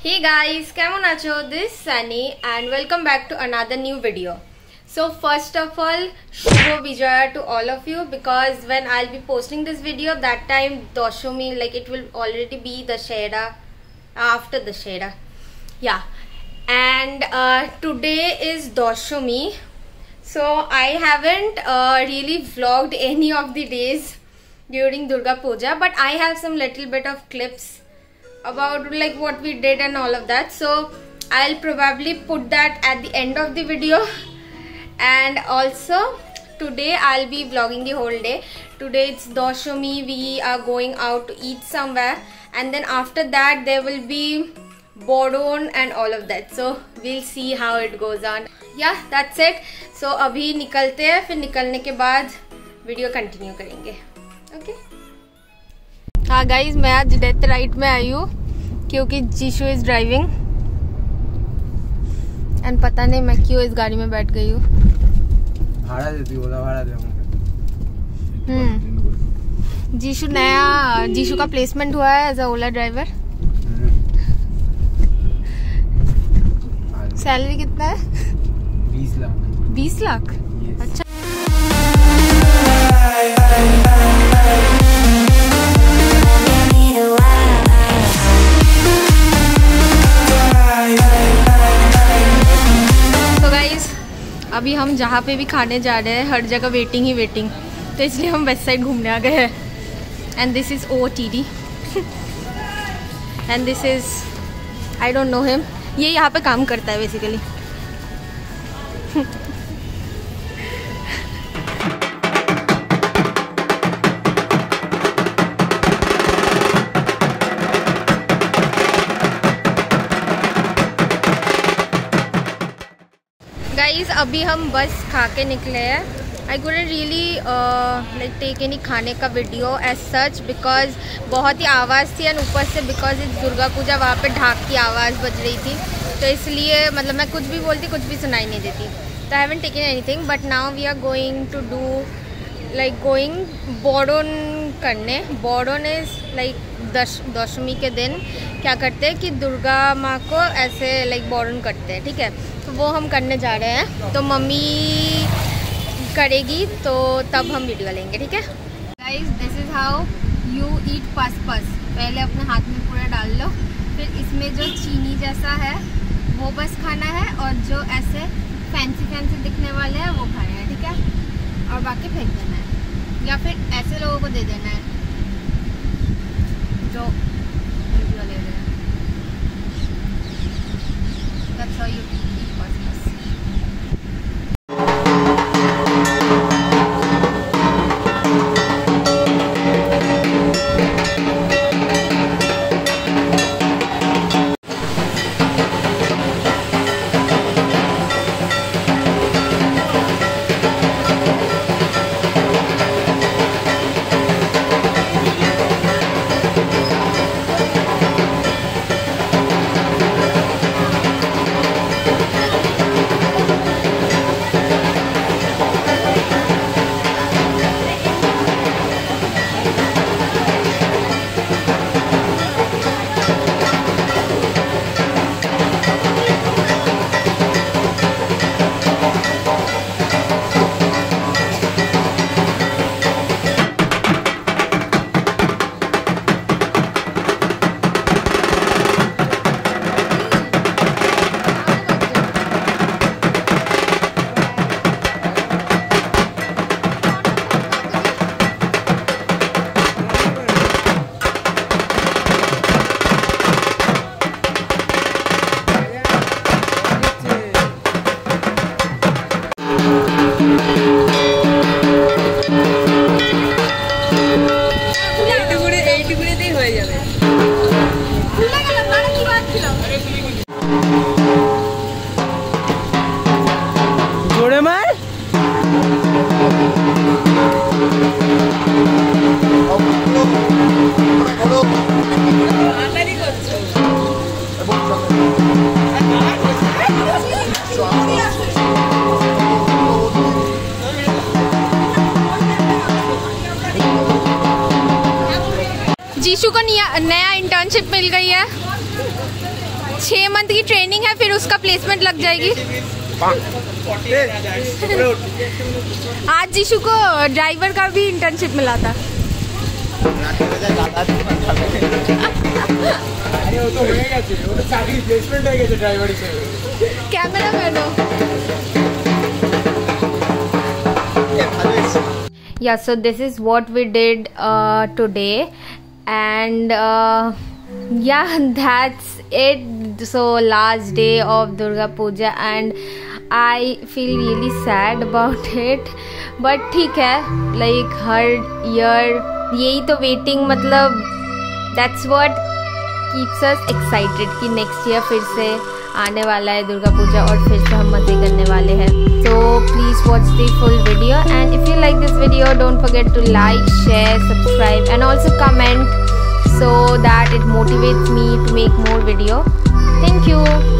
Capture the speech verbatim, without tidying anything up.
Hey guys, kemon acho? This is Sunny and welcome back to another new video. So first of all, Subha Bijaya to all of you, because when I'll be posting this video, that time Dashami, like it will already be the Dashera, after the Dashera. Yeah, and uh, today is Dashami. So I haven't uh, really vlogged any of the days during Durga Puja, but I have some little bit of clips about like what we did and all of that, so I'll probably put that at the end of the video. And also today I'll be vlogging the whole day. Today it's Dashami, we are going out to eat somewhere, and then after that there will be Boron and all of that, so we'll see how it goes on. Yeah, that's it. So abhi nikalte hai, fir nikalne ke baad video continue karenge. Okay. हाँ guys, मैं आज death ride में आई हूँ क्योंकि जीशू is driving and पता नहीं मैं क्यों इस गाड़ी में बैठ गई हूँ। भाड़ा देती ओला भाड़ा देंगे। हम्म, जीशू नया जीशू का प्लेसमेंट हुआ है as a Ola driver. Salary कितना है? बीस लाख। बीस लाख? अच्छा। अभी हम जहाँ पे भी खाने जा रहे हैं, हर जगह वेटिंग ही वेटिंग, तो इसलिए हम वेस्ट साइड घूमने आ गए हैं। And this is O T D and this is I don't know him, ये यहाँ पे काम करता है बेसिकली। गाइज अभी हम बस खा के निकले हैं। I couldn't really like take any खाने का वीडियो एज सच, बिकॉज बहुत ही आवाज़ थी एंड ऊपर से बिकॉज इट्स दुर्गा पूजा, वहाँ पे ढाक की आवाज़ बज रही थी, तो इसलिए मतलब मैं कुछ भी बोलती कुछ भी सुनाई नहीं देती, तो I haven't taken anything. But now we are going to do like going boron करने। बोरोन इज़ लाइक दश दशमी के दिन क्या करते हैं कि दुर्गा माँ को ऐसे लाइक बोरोन करते हैं, ठीक है, तो वो हम करने जा रहे हैं, तो मम्मी करेगी तो तब हम वीडियो लेंगे, ठीक है। Guys this is how you eat पस पस। पहले अपने हाथ में पूरा डाल लो, फिर इसमें जो चीनी जैसा है वो बस खाना है, और जो ऐसे फैंसी फैंसी दिखने वाले हैं वो खाना है, ठीक है, और बाकी फेंक देना है या फिर ऐसे लोगों को दे देना है जो वीडियो ले रहे हैं। दैट्स हाउ यू जीशु को नया इंटर्नशिप मिल गई है। छह मंथ की ट्रेनिंग है, फिर उसका प्लेसमेंट लग जाएगी। आज जिशु को ड्राइवर का भी इंटर्नशिप मिला था। कैमरा मैन हो। Yeah, so this is what we did uh, today, and uh, yeah, that's it. So last day of Durga Puja, and I feel really sad about it. But ठीक है, like हर year यही तो waiting, मतलब that's what keeps us excited कि next year फिर से आने वाला है दुर्गा पूजा और फिर से हम मजे करने वाले हैं। So please watch the full video, and if you like this video, don't forget to like, share, subscribe, and also comment so that it motivates me to make more video. Thank you.